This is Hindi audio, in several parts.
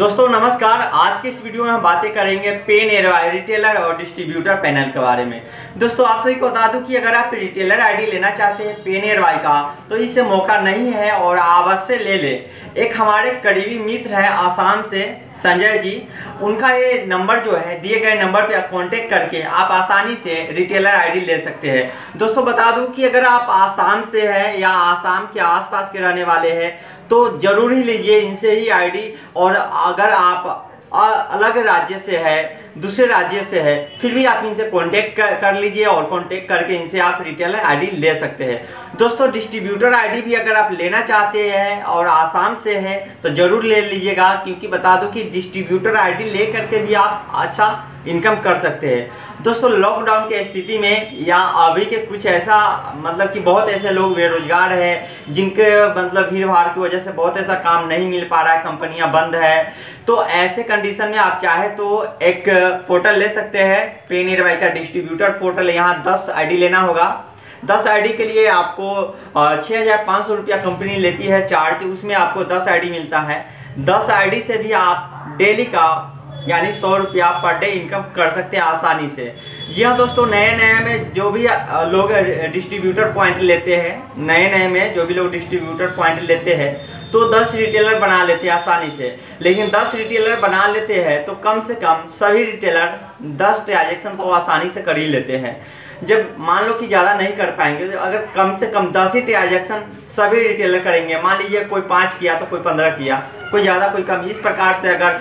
दोस्तों नमस्कार। आज के इस वीडियो में हम बातें करेंगे पेनएरबाई रिटेलर और डिस्ट्रीब्यूटर पैनल के बारे में। दोस्तों आप सभी को बता दूं कि अगर आप रिटेलर आईडी लेना चाहते हैं पेनएरबाई का तो इससे मौका नहीं है और अवश्य ले लें। एक हमारे करीबी मित्र है आसाम से संजय जी, उनका ये नंबर जो है दिए गए नंबर पे कॉन्टेक्ट करके आप आसानी से रिटेलर आईडी ले सकते हैं। दोस्तों बता दूं कि अगर आप आसाम से हैं या आसाम के आसपास के रहने वाले हैं तो ज़रूर ही लीजिए इनसे ही आईडी। और अगर आप अलग राज्य से है, दूसरे राज्य से है, फिर भी आप इनसे कांटेक्ट कर लीजिए और कांटेक्ट करके इनसे आप रिटेलर आईडी ले सकते हैं। दोस्तों डिस्ट्रीब्यूटर आईडी भी अगर आप लेना चाहते हैं और आसाम से हैं तो ज़रूर ले लीजिएगा, क्योंकि बता दूं कि डिस्ट्रीब्यूटर आईडी ले करके भी आप अच्छा इनकम कर सकते हैं। दोस्तों लॉकडाउन की स्थिति में या अभी के कुछ ऐसा मतलब कि बहुत ऐसे लोग बेरोजगार हैं जिनके मतलब भीड़ भाड़ की वजह से बहुत ऐसा काम नहीं मिल पा रहा है, कंपनियां बंद है, तो ऐसे कंडीशन में आप चाहे तो एक पोर्टल ले सकते हैं पेनएरबाई का डिस्ट्रीब्यूटर पोर्टल। यहाँ 10 आईडी लेना होगा। 10 आईडी के लिए आपको 6500 रुपया कंपनी लेती है चार्ज, उसमें आपको 10 आईडी मिलता है। 10 आईडी से भी आप डेली का यानी 100 रुपया पर डे इनकम कर सकते हैं आसानी से। जी हाँ दोस्तों, नए नए में जो भी लोग डिस्ट्रीब्यूटर पॉइंट लेते हैं, तो 10 रिटेलर बना लेते हैं आसानी से। लेकिन 10 रिटेलर बना लेते हैं तो कम से कम सभी रिटेलर 10 ट्रांजेक्शन तो आसानी से कर ही लेते हैं। जब मान लो कि ज़्यादा नहीं कर पाएंगे तो अगर कम से कम 10 ही ट्रांजेक्शन सभी रिटेलर करेंगे, मान लीजिए कोई 5 किया तो कोई 15 किया, कोई ज़्यादा कोई कम, इस प्रकार से अगर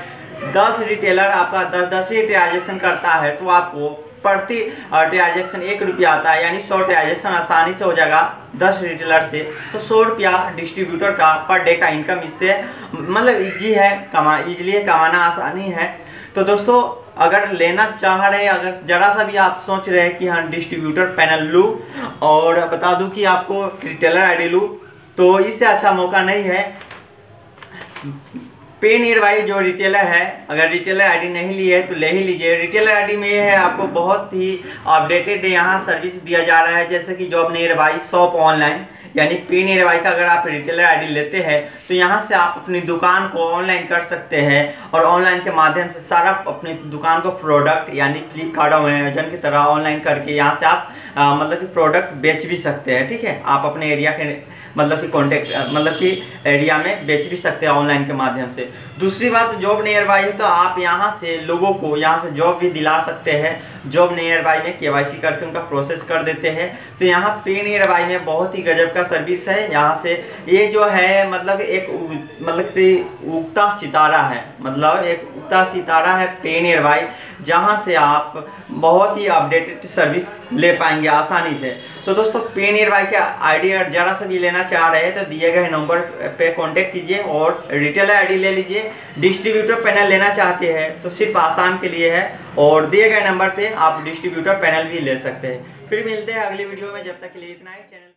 10 रिटेलर आपका 10 ही ट्रांजेक्शन करता है तो आपको प्रति ट्रांजेक्शन 1 रुपया आता है, यानी 100 ट्रांजेक्शन आसानी से हो जाएगा 10 रिटेलर से। तो 100 रुपया डिस्ट्रीब्यूटर का पर डे का इनकम इससे मतलब ईजी है, इजीली कमाना आसानी है। तो दोस्तों अगर लेना चाह रहे हैं, अगर ज़रा सा भी आप सोच रहे हैं कि हाँ डिस्ट्रीब्यूटर पैनल लूँ और बता दूँ कि आपको रिटेलर आई डी लूँ, तो इससे अच्छा मौका नहीं है। पेनएरबाई जो रिटेलर है, अगर रिटेलर आईडी नहीं ली है तो ले ही लीजिए। रिटेलर आईडी में है आपको बहुत ही अपडेटेड यहाँ सर्विस दिया जा रहा है, जैसे कि जॉब नियरबाई, शॉप ऑनलाइन, यानी पेनएरबाई का अगर आप रिटेलर आईडी लेते हैं तो यहाँ से आप अपनी दुकान को ऑनलाइन कर सकते हैं और ऑनलाइन के माध्यम से सारा अपनी दुकान को प्रोडक्ट यानी फ्लिपकार्ट और अमेजन की तरह ऑनलाइन करके यहाँ से आप मतलब कि प्रोडक्ट बेच भी सकते हैं। ठीक है, आप अपने एरिया के मतलब कि एरिया में बेच भी सकते हैं ऑनलाइन के माध्यम से। दूसरी बात, जॉब नियरबाई है तो आप यहाँ से लोगों को यहाँ से जॉब भी दिला सकते हैं। जॉब नियरबाई में KYC करके उनका प्रोसेस कर देते हैं। तो यहाँ पेनएरबाई में बहुत ही गजब का सर्विस है। यहाँ से ये जो है मतलब एक उगता सितारा है, पेनएरबाई, जहाँ से आप बहुत ही अपडेटेड सर्विस ले पाएंगे आसानी से। तो दोस्तों पेनएरबाई के आईडी अगर ज़रा सा भी लेना चाह रहे हैं तो दिए गए नंबर पे कांटेक्ट कीजिए और रिटेलर आईडी ले लीजिए। डिस्ट्रीब्यूटर पैनल लेना चाहते हैं तो सिर्फ आसाम के लिए है और दिए गए नंबर पे आप डिस्ट्रीब्यूटर पैनल भी ले सकते हैं। फिर मिलते हैं अगली वीडियो में, जब तक के लिए इतना ही। चैनल